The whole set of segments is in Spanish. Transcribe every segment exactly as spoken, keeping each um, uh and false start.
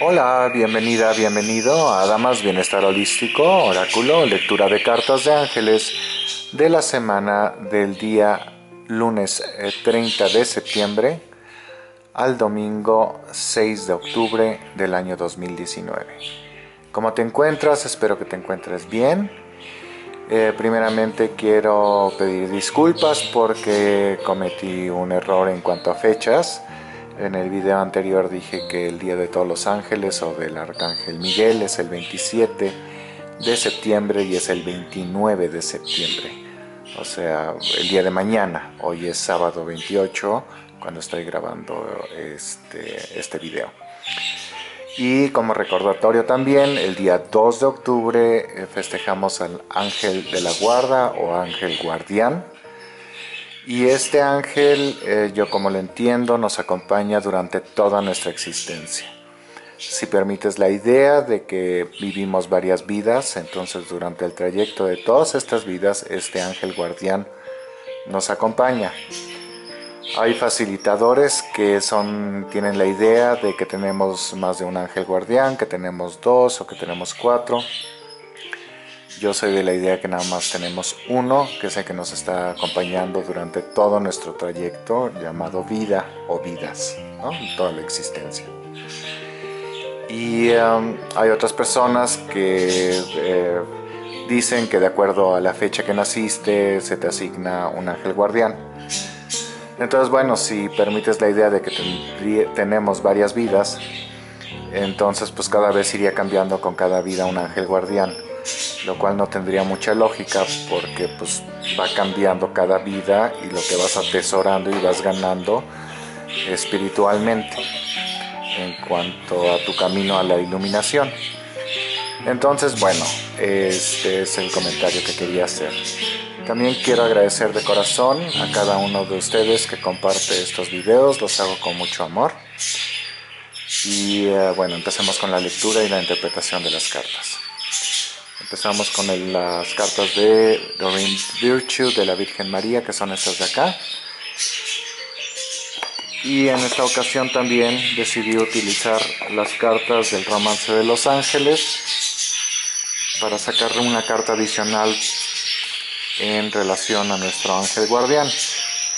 Hola, bienvenida, bienvenido a Adamas Bienestar Holístico, Oráculo, lectura de cartas de ángeles de la semana del día lunes treinta de septiembre al domingo seis de octubre del año dos mil diecinueve. ¿Cómo te encuentras? Espero que te encuentres bien. Eh, primeramente quiero pedir disculpas porque cometí un error en cuanto a fechas. En el video anterior dije que el Día de Todos los Ángeles o del Arcángel Miguel es el veintisiete de septiembre y es el veintinueve de septiembre. O sea, el día de mañana. Hoy es sábado veintiocho cuando estoy grabando este, este video. Y como recordatorio también, el día dos de octubre festejamos al Ángel de la Guarda o Ángel Guardián. Y este ángel, eh, yo como lo entiendo, nos acompaña durante toda nuestra existencia. Si permites la idea de que vivimos varias vidas, entonces durante el trayecto de todas estas vidas, este ángel guardián nos acompaña. Hay facilitadores que son, tienen la idea de que tenemos más de un ángel guardián, que tenemos dos o que tenemos cuatro. Yo soy de la idea que nada más tenemos uno, que es el que nos está acompañando durante todo nuestro trayecto llamado vida o vidas, ¿no? Toda la existencia. Y um, hay otras personas que eh, dicen que de acuerdo a la fecha que naciste se te asigna un ángel guardián. Entonces, bueno, si permites la idea de que ten- tenemos varias vidas, entonces pues cada vez iría cambiando con cada vida un ángel guardián. Lo cual no tendría mucha lógica porque pues va cambiando cada vida y lo que vas atesorando y vas ganando espiritualmente en cuanto a tu camino a la iluminación. Entonces, bueno, este es el comentario que quería hacer. También quiero agradecer de corazón a cada uno de ustedes que comparte estos videos, los hago con mucho amor. Y eh, bueno, empecemos con la lectura y la interpretación de las cartas. Empezamos con el, las cartas de Doreen Virtue, de la Virgen María, que son estas de acá. Y en esta ocasión también decidí utilizar las cartas del Romance de los Ángeles para sacarle una carta adicional en relación a nuestro ángel guardián.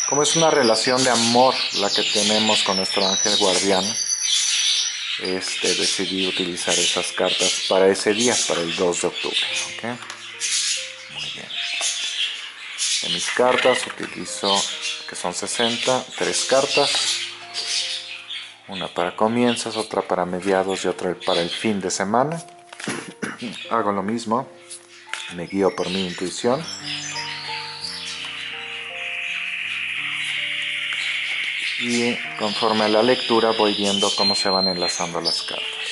Como es una relación de amor la que tenemos con nuestro ángel guardián, Este, decidí utilizar esas cartas para ese día, para el dos de octubre. ¿Okay? Muy bien. En mis cartas utilizo, que son sesenta, tres cartas. Una para comienzos, otra para mediados y otra para el fin de semana. Hago lo mismo, me guío por mi intuición. Y conforme a la lectura voy viendo cómo se van enlazando las cartas.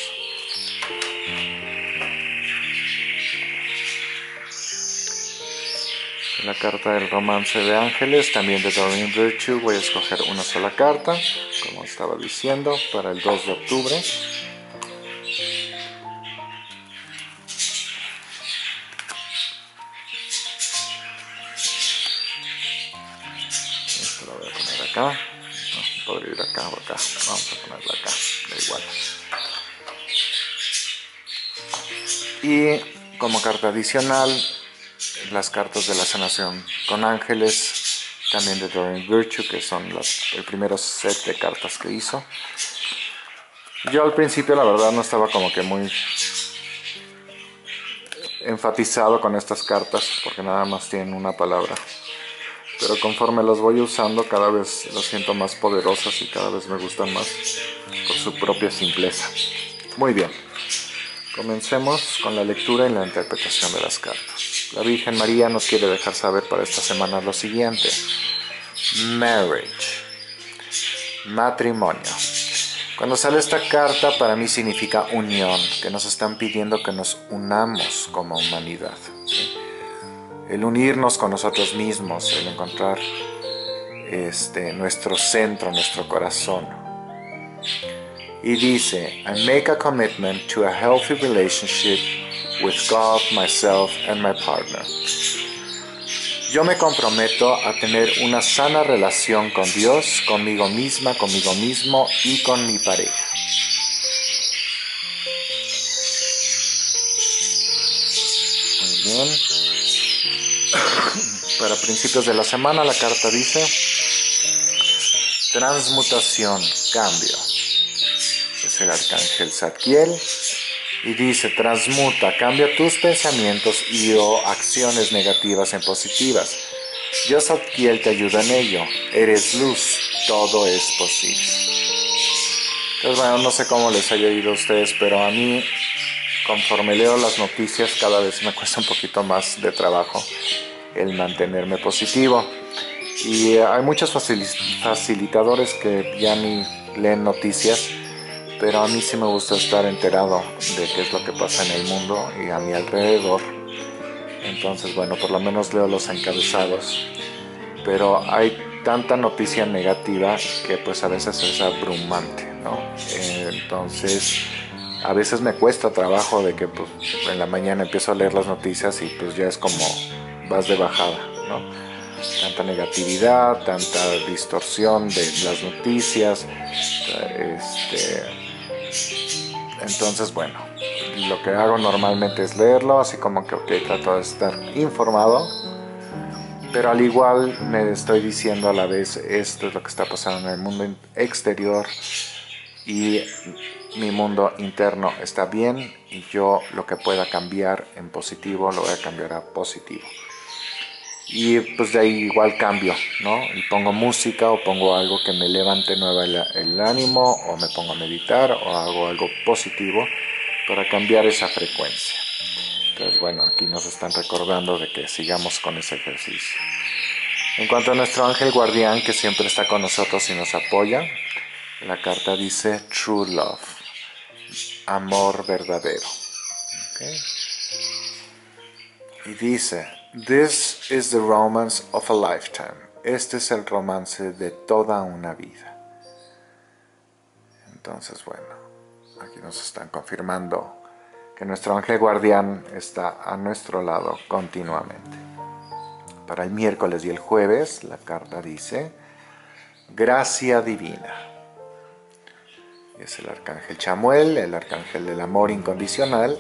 La carta del Romance de Ángeles, también de Doreen Virtue, voy a escoger una sola carta, como estaba diciendo, para el dos de octubre. Esto lo voy a poner acá. Podría ir acá o acá, vamos a ponerla acá, da igual. Y como carta adicional, las cartas de la sanación con ángeles, también de Doreen Virtue, que son los, el primer set de cartas que hizo. Yo al principio la verdad no estaba como que muy enfatizado con estas cartas, porque nada más tienen una palabra. Pero conforme las voy usando, cada vez las siento más poderosas y cada vez me gustan más por su propia simpleza. Muy bien, comencemos con la lectura y la interpretación de las cartas. La Virgen María nos quiere dejar saber para esta semana lo siguiente. Marriage. Matrimonio. Cuando sale esta carta, para mí significa unión, que nos están pidiendo que nos unamos como humanidad. ¿Sí? El unirnos con nosotros mismos, el encontrar este, nuestro centro, nuestro corazón. Y dice, I make a commitment to a healthy relationship with God, myself and my partner. Yo me comprometo a tener una sana relación con Dios, conmigo misma, conmigo mismo y con mi pareja. Bien. Para principios de la semana la carta dice transmutación, cambio. Es el arcángel Zadkiel y dice transmuta, cambia tus pensamientos y o acciones negativas en positivas. Yo Zadkiel te ayuda en ello. Eres luz, todo es posible. Entonces bueno, no sé cómo les haya ido a ustedes, pero a mí conforme leo las noticias cada vez me cuesta un poquito más de trabajo el mantenerme positivo. Y hay muchos facilitadores que ya ni leen noticias, pero a mí sí me gusta estar enterado de qué es lo que pasa en el mundo y a mi alrededor. Entonces bueno, por lo menos leo los encabezados, pero hay tanta noticia negativa que pues a veces es abrumante, ¿no? Entonces a veces me cuesta trabajo de que pues en la mañana empiezo a leer las noticias y pues ya es como vas de bajada, ¿no? Tanta negatividad, tanta distorsión de las noticias, este, entonces bueno, lo que hago normalmente es leerlo, así como que ok, trato de estar informado, pero al igual me estoy diciendo a la vez, esto es lo que está pasando en el mundo exterior y mi mundo interno está bien y yo lo que pueda cambiar en positivo lo voy a cambiar a positivo. Y pues de ahí igual cambio, ¿no? Y pongo música o pongo algo que me levante nueva el, el ánimo, o me pongo a meditar o hago algo positivo para cambiar esa frecuencia. Entonces bueno, aquí nos están recordando de que sigamos con ese ejercicio. En cuanto a nuestro ángel guardián que siempre está con nosotros y nos apoya, la carta dice True Love, amor verdadero. ¿Okay? Y dice This is the romance of a lifetime. Este es el romance de toda una vida. Entonces, bueno, aquí nos están confirmando que nuestro ángel guardián está a nuestro lado continuamente. Para el miércoles y el jueves, la carta dice Gracia Divina. Es el arcángel Chamuel, el arcángel del amor incondicional.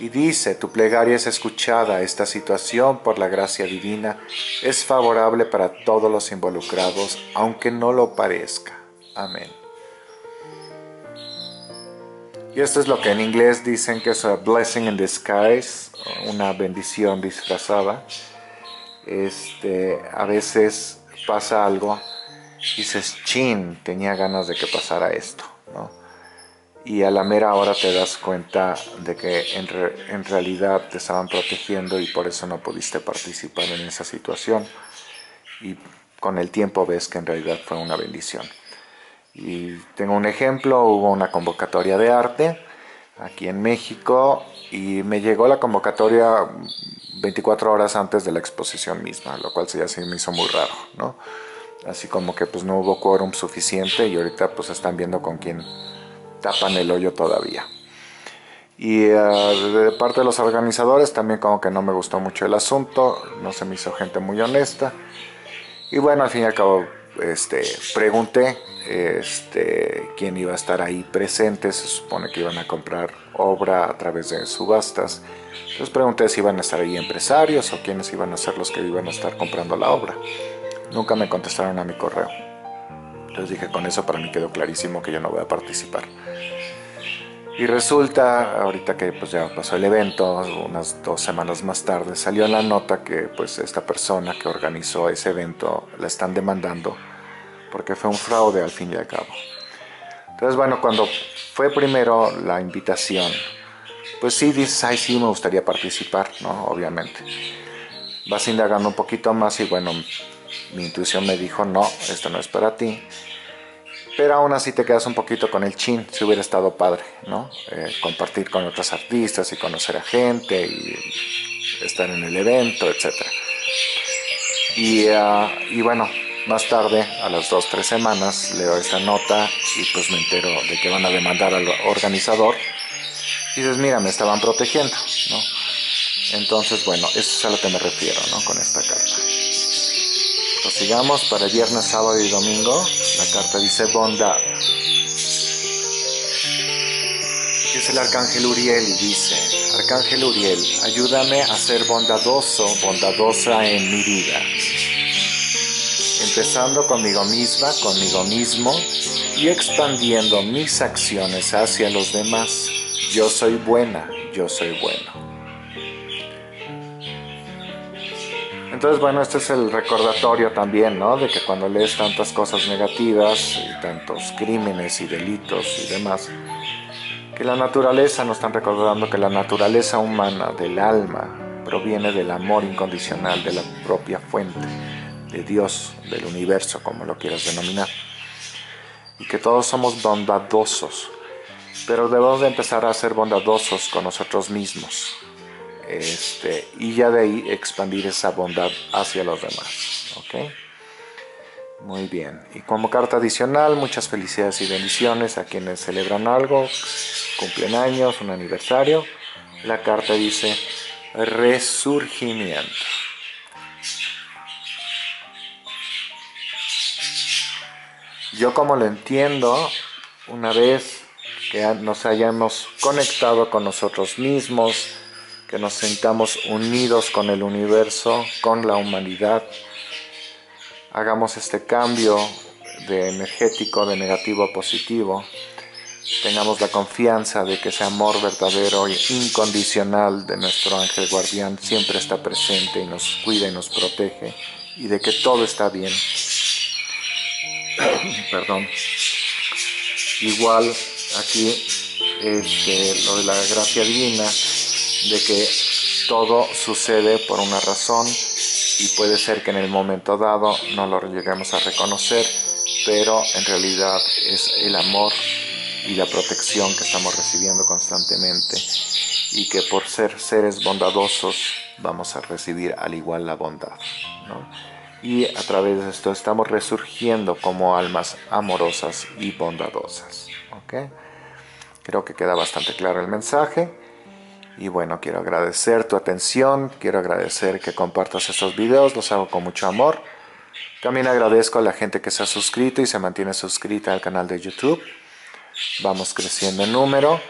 Y dice, tu plegaria es escuchada, esta situación por la gracia divina es favorable para todos los involucrados, aunque no lo parezca. Amén. Y esto es lo que en inglés dicen que es a blessing in disguise, una bendición disfrazada. Este, a veces pasa algo, dices, chin, tenía ganas de que pasara esto, ¿no? Y a la mera hora te das cuenta de que en, re, en realidad te estaban protegiendo y por eso no pudiste participar en esa situación. Y con el tiempo ves que en realidad fue una bendición. Y tengo un ejemplo, hubo una convocatoria de arte aquí en México y me llegó la convocatoria veinticuatro horas antes de la exposición misma, lo cual ya se me hizo muy raro, ¿no? Así como que pues no hubo quórum suficiente y ahorita pues están viendo con quién tapan el hoyo todavía. Y uh, de parte de los organizadores también como que no me gustó mucho el asunto, no se me hizo gente muy honesta. Y bueno, al fin y al cabo este, pregunté este, quién iba a estar ahí presente. Se supone que iban a comprar obra a través de subastas. Entonces pregunté si iban a estar ahí empresarios o quiénes iban a ser los que iban a estar comprando la obra. Nunca me contestaron a mi correo. Entonces dije, con eso para mí quedó clarísimo que yo no voy a participar. Y resulta, ahorita que pues ya pasó el evento, unas dos semanas más tarde, salió en la nota que pues esta persona que organizó ese evento la están demandando porque fue un fraude al fin y al cabo. Entonces bueno, cuando fue primero la invitación, pues sí dices, ay sí, me gustaría participar, ¿no? Obviamente. Vas indagando un poquito más y bueno, mi intuición me dijo, no, esto no es para ti. Pero aún así te quedas un poquito con el chin, si hubiera estado padre, ¿no? Eh, compartir con otros artistas y conocer a gente y estar en el evento, etcétera. Y, uh, y bueno, más tarde, a las dos, tres semanas, leo esta nota y pues me entero de que van a demandar al organizador. Y dices, mira, me estaban protegiendo, ¿no? Entonces, bueno, eso es a lo que me refiero, ¿no? Con esta carta. Sigamos para viernes, sábado y domingo. La carta dice bondad. Y que es el Arcángel Uriel y dice: Arcángel Uriel, ayúdame a ser bondadoso, bondadosa en mi vida. Empezando conmigo misma, conmigo mismo y expandiendo mis acciones hacia los demás. Yo soy buena, yo soy bueno. Entonces, bueno, este es el recordatorio también, ¿no? De que cuando lees tantas cosas negativas, y tantos crímenes y delitos y demás, que la naturaleza, nos están recordando que la naturaleza humana del alma proviene del amor incondicional, de la propia fuente, de Dios, del universo, como lo quieras denominar. Y que todos somos bondadosos, pero debemos de empezar a ser bondadosos con nosotros mismos. Este, y ya de ahí expandir esa bondad hacia los demás, ¿ok? Muy bien, y como carta adicional, muchas felicidades y bendiciones a quienes celebran algo, cumplen años, un aniversario. La carta dice resurgimiento. Yo, como lo entiendo, una vez que nos hayamos conectado con nosotros mismos, que nos sentamos unidos con el universo, con la humanidad, hagamos este cambio de energético, de negativo a positivo, tengamos la confianza de que ese amor verdadero e incondicional de nuestro ángel guardián siempre está presente y nos cuida y nos protege, y de que todo está bien. Perdón. Igual aquí este, lo de la gracia divina, de que todo sucede por una razón, y puede ser que en el momento dado no lo lleguemos a reconocer, pero en realidad es el amor y la protección que estamos recibiendo constantemente, y que por ser seres bondadosos vamos a recibir al igual la bondad, ¿no? Y a través de esto estamos resurgiendo como almas amorosas y bondadosas, ¿okay? Creo que queda bastante claro el mensaje. Y bueno, quiero agradecer tu atención, quiero agradecer que compartas estos videos, los hago con mucho amor. También agradezco a la gente que se ha suscrito y se mantiene suscrita al canal de YouTube. Vamos creciendo en número.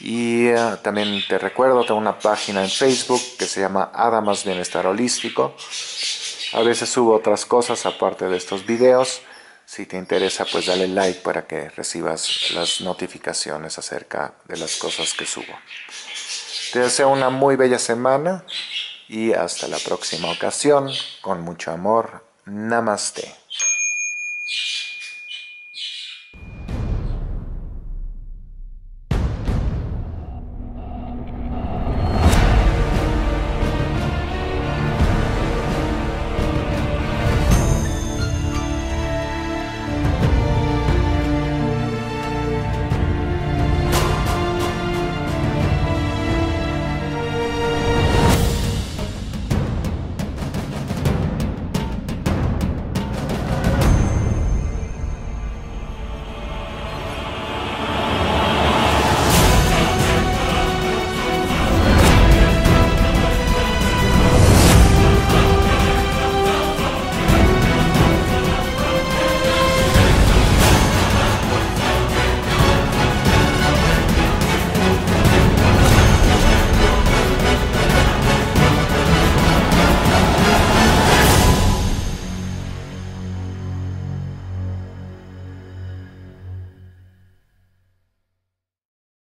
Y uh, también te recuerdo, tengo una página en Facebook que se llama Adamas Bienestar Holístico. A veces subo otras cosas aparte de estos videos. Si te interesa, pues dale like para que recibas las notificaciones acerca de las cosas que subo. Te deseo una muy bella semana y hasta la próxima ocasión, con mucho amor. Namaste.